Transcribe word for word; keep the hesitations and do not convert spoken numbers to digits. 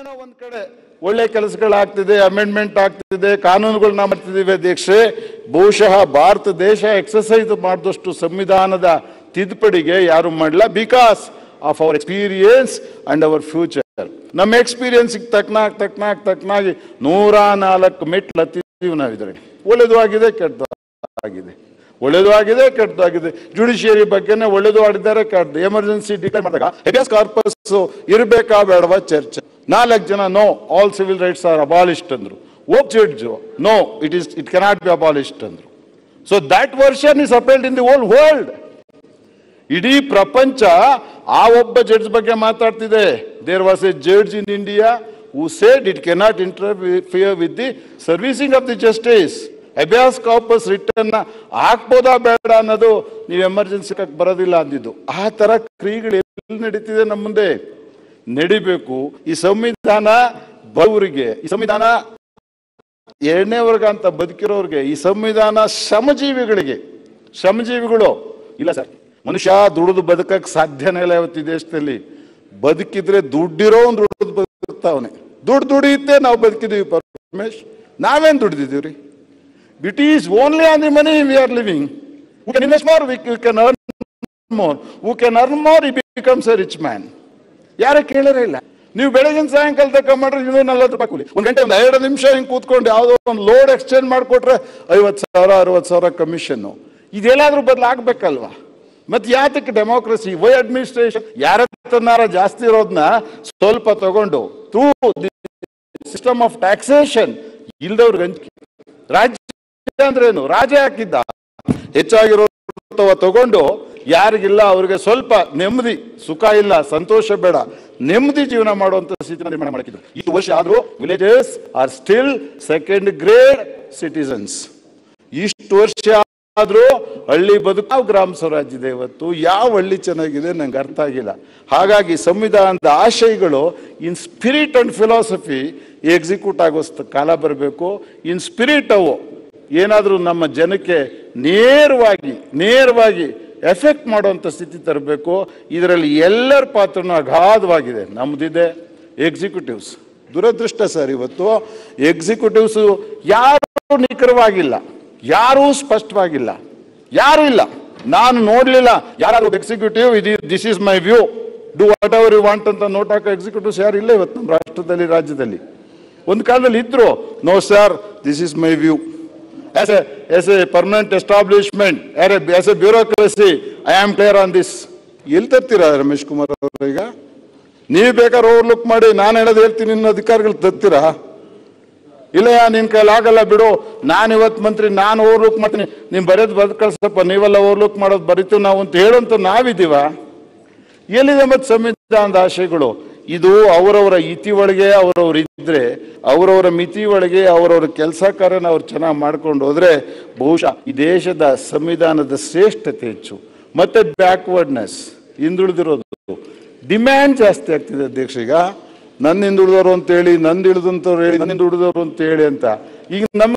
ಏನೋ ಒಂದ್ ಕಡೆ ಒಳ್ಳೆ ಕೆಲಸಗಳಾಗ್ತಿದೆ, ಅಮೆಂಡ್ಮೆಂಟ್ ಆಗ್ತಿದೆ, ಕಾನೂನುಗಳನ್ನ ಮಾಡ್ತಿದ್ದೀವಿ ಅಧ್ಯಕ್ಷೆ. ಬಹುಶಃ ಭಾರತ ದೇಶ ಎಕ್ಸರ್ಸೈಸ್ ಮಾಡಿದಷ್ಟು ಸಂವಿಧಾನದ ತಿದ್ದುಪಡಿಗೆ ಯಾರು ಮಾಡಲ್ಲ, because of our experience and our future. ನಮ್ಮ ಎಕ್ಸ್ಪೀರಿಯನ್ಸಿಗೆ ತಕ್ಕನಾಗಿ ತಕ್ಕನಾಗಿ ತಕ್ಕನಾಗಿ ನೂರ ನಾಲ್ಕು ಮೆಟ್ಲು ಹತ್ತಿದ್ದೀವಿ ನಾವಿದ್ರೆ. ಒಳ್ಳೇದು ಆಗಿದೆ, ಕೆಟ್ಟದ್ದು ಆಗಿದೆ. ಒಳ್ಳೇದು ಆಗಿದೆ, ಕೆಟ್ಟದ್ದು ಆಗಿದೆ. ಜುಡಿಷಿಯರಿ ಬಗ್ಗೆನೇ ಒಳ್ಳೇದು ಆಡಿದ್ದಾರೆ, ಕೆಟ್ಟದ್ದು. ಎಮರ್ಜೆನ್ಸಿ ಡಿಕ್ಲೇರ್ ಮಾಡಿದಾಗ ಹೇಬಿಯಸ್ ಕಾರ್ಪಸ್ ಇರಬೇಕಾ ಬೇಡವಾ ಚರ್ಚೆ. ನಾಲ್ಕು ಜನ no, all civil rights are abolished ಅಂದ್ರು. ಒಬ್ಬ judge no, it is it cannot be abolished ಅಂದ್ರು. So that version is appealed in the old world. ಇಡೀ ಪ್ರಪಂಚ ಆ ಒಬ್ಬ ಜಡ್ಜ್ ಬಗ್ಗೆ ಮಾತಾಡ್ತಿದೆ. There was a judge in India who said it cannot interfere with the servicing of the justice. Habeas corpus return ಹಾಕ್ಬೋದಾ ಬೇಡ ಅನ್ನೋದು ನೀವು ಎಮರ್ಜೆನ್ಸಿ ಬರೋದಿಲ್ಲ ಅಂದಿದ್ದು. ಆ ತರ ಕ್ರಿಯೆಗಳು ಎಲ್ಲಿ ನಡೀತಿದೆ ನಮ್ಮ ಮುಂದೆ ನಡಿಬೇಕು. ಈ ಸಂವಿಧಾನ ಬಡವರಿಗೆ, ಈ ಸಂವಿಧಾನ ಎರಡನೇ ವರ್ಗ ಅಂತ ಬದುಕಿರೋರಿಗೆ, ಈ ಸಂವಿಧಾನ ಶ್ರಮಜೀವಿಗಳಿಗೆ. ಶ್ರಮಜೀವಿಗಳು ಇಲ್ಲ ಸರ್, ಮನುಷ್ಯ ದುಡಿದು ಬದುಕಕ್ಕೆ ಸಾಧ್ಯನೇ ಇಲ್ಲ ಇವತ್ತು ಈ ದೇಶದಲ್ಲಿ. ಬದುಕಿದ್ರೆ ದುಡ್ಡಿರೋ ಒಂದು ದುಡ್ದು ಬದುಕ್ತಾವನೆ. ದುಡ್ಡು ದುಡಿಯುತ್ತೆ, ನಾವು ಬದುಕಿದೀವಿ ಪರಮೇಶ್. ನಾವೇನು ದುಡ್ದಿದ್ದೀವಿ ರೀ? It is only on the money we are living. Who can invest more, we can earn more. Who can earn more, he becomes a rich man. ಯಾರೇ ಕೇಳರೇ ಇಲ್ಲ. ನೀವು ಬೆಳಗಿನ ಸಾಯಂಕಾಲ ತಕ್ಕ ಮಾಡ್ರೆ ಇನ್ನೂರ ನಲ್ವತ್ತು ರೂಪಾಯಿ ಕೂಲಿ. ಒಂದು ಗಂಟೆ ಒಂದು ಎರಡು ನಿಮಿಷ ಹಿಂಗೆ ಕೂತ್ಕೊಂಡು ಯಾವುದೋ ಒಂದು ಲೋಡ್ ಎಕ್ಸ್ಚೇಂಜ್ ಮಾಡಿಕೊಟ್ರೆ ಐವತ್ತು ಸಾವಿರ ಅರವತ್ತು ಸಾವಿರ ಕಮಿಷನ್ನು. ಇದೆಲ್ಲಾದ್ರೂ ಬದಲಾಗಬೇಕಲ್ವಾ? ಮತ್ತೆ ಯಾತಕ್ಕೆ ಡೆಮೋಕ್ರಸಿ? ವೈ ಅಡ್ಮಿನಿಸ್ಟ್ರೇಷನ್ ಯಾರತ್ತನಾರ ಜಾಸ್ತಿ ಇರೋದನ್ನ ಸ್ವಲ್ಪ ತಗೊಂಡು through the system of taxation ಇಲ್ದವ್ರಿಗೆ ಹಂಚಿ. ರಾಜ್ಯ ಅಂದ್ರೇನು? ರಾಜ ಹಾಕಿದ್ದ ಹೆಚ್ಚಾಗಿರೋ ತಗೊಂಡು ಯಾರಿಗಿಲ್ಲ ಅವ್ರಿಗೆ ಸ್ವಲ್ಪ ನೆಮ್ಮದಿ, ಸುಖ ಇಲ್ಲ, ಸಂತೋಷ ಬೇಡ, ನೆಮ್ಮದಿ ಜೀವನ ಮಾಡುವಂತ ಸ್ಥಿತಿ ನಿರ್ಮಾಣ ಮಾಡಿದ್ರು. ಈ ವರ್ಷ ಆದ್ರೂ villages are still second grade citizens. ಇಷ್ಟು ವರ್ಷ ಆದ್ರೂ ಹಳ್ಳಿ ಬದುಕು. ಯಾವ ಗ್ರಾಮ ಸ್ವರಾಜ್ಯ ಇದೆ ಇವತ್ತು? ಯಾವ ಹಳ್ಳಿ ಚೆನ್ನಾಗಿದೆ? ನಂಗೆ ಅರ್ಥ ಆಗಿಲ್ಲ. ಹಾಗಾಗಿ ಸಂವಿಧಾನದ ಆಶಯಗಳು in spirit and philosophy execute ಆಗೋ ಕಾಲ ಬರಬೇಕು. ಇನ್ ಸ್ಪಿರಿಟ್ ಅವು ಏನಾದರೂ ನಮ್ಮ ಜನಕ್ಕೆ ನೇರವಾಗಿ ನೇರವಾಗಿ ಎಫೆಕ್ಟ್ ಮಾಡುವಂಥ ಸ್ಥಿತಿ ತರಬೇಕು. ಇದರಲ್ಲಿ ಎಲ್ಲರ ಪಾತ್ರನೂ ಅಗಾಧವಾಗಿದೆ. ನಮ್ಮದಿದೆ ಎಕ್ಸಿಕ್ಯೂಟಿವ್ಸ್. ದುರದೃಷ್ಟ ಸರ್, ಇವತ್ತು ಎಕ್ಸಿಕ್ಯೂಟಿವ್ಸು ಯಾರೂ ನಿಖರವಾಗಿಲ್ಲ, ಯಾರೂ ಸ್ಪಷ್ಟವಾಗಿಲ್ಲ, ಯಾರೂ ಇಲ್ಲ. ನಾನು ನೋಡಲಿಲ್ಲ ಯಾರಾದರೂ ಎಕ್ಸಿಕ್ಯೂಟಿವ್ ಇದು this is my view, do whatever you want ಅಂತ ನೋಟ್ ಹಾಕೋ ಎಕ್ಸಿಕ್ಯೂಟಿವ್ಸ್ ಯಾರು ಇಲ್ಲ ಇವತ್ತು ನಮ್ಮ ರಾಷ್ಟ್ರದಲ್ಲಿ, ರಾಜ್ಯದಲ್ಲಿ. ಒಂದು ಕಾಲದಲ್ಲಿ ಇದ್ರು. No sir, this is my view. As a, as a permanent establishment, as a, as a bureaucracy, I am clear on this. ಎಲ್ಲಿ ತರ್ತೀರಾ ರಮೇಶ್ ಕುಮಾರ್ ಅವರು? ಈಗ ನೀವು ಬೇಕಾದ್ರೆ ಓವರ್ಲುಕ್ ಮಾಡಿ, ನಾನು ಹೇಳೋದು ಹೇಳ್ತೀನಿ, ನಿನ್ನ ಅಧಿಕಾರಿಗಳು ತರ್ತೀರಾ? ಇಲ್ಲ, ನಿನ್ನ ಕೈಲಾಗಲ್ಲ ಬಿಡು, ನಾನು ಇವತ್ತು ಮಂತ್ರಿ, ನಾನು ಓವರ್ಲುಕ್ ಮಾಡ್ತೀನಿ, ನೀವು ಬರೆಯೋದು ಬರೆದು ಕಳಿಸಪ್ಪ, ನೀವೆಲ್ಲ ಓವರ್ಲುಕ್ ಮಾಡೋದು ಬರೀತೀವಿ ನಾವು ಅಂತ ಹೇಳೋಂಥ ನಾವಿದ್ದೀವ? ಎಲ್ಲಿದೆ ಮತ್ತು ಸಂವಿಧಾನದ ಆಶಯಗಳು? ಇದು ಅವರವರ ಇತಿ ಒಳಗೆ ಅವರವ್ರು ಇದ್ರೆ, ಅವರವರ ಮಿತಿ ಒಳಗೆ ಅವ್ರವ್ರ ಕೆಲಸ ಕಾರ್ಯನ ಅವ್ರು ಚೆನ್ನಾಗಿ ಮಾಡ್ಕೊಂಡು ಹೋದ್ರೆ ಬಹುಶಃ ಈ ದೇಶದ ಸಂವಿಧಾನದ ಶ್ರೇಷ್ಠತೆ ಹೆಚ್ಚು. ಮತ್ತೆ ಬ್ಯಾಕ್ವರ್ಡ್ನೆಸ್, ಹಿಂದುಳಿದಿರೋದು, ಡಿಮ್ಯಾಂಡ್ ಜಾಸ್ತಿ ಆಗ್ತಿದೆ ಅಧ್ಯಕ್ಷ. ಈಗ ನನ್ನ ಹಿಂದುಳಿದವರು ಅಂತೇಳಿ, ನಂದು ಇಳಿದಂಥವ್ರು ಹೇಳಿ, ನನ್ನ ಹಿಂದುಳಿದವರು ಅಂತೇಳಿ ಅಂತ ಈಗ ನಮ್ಮ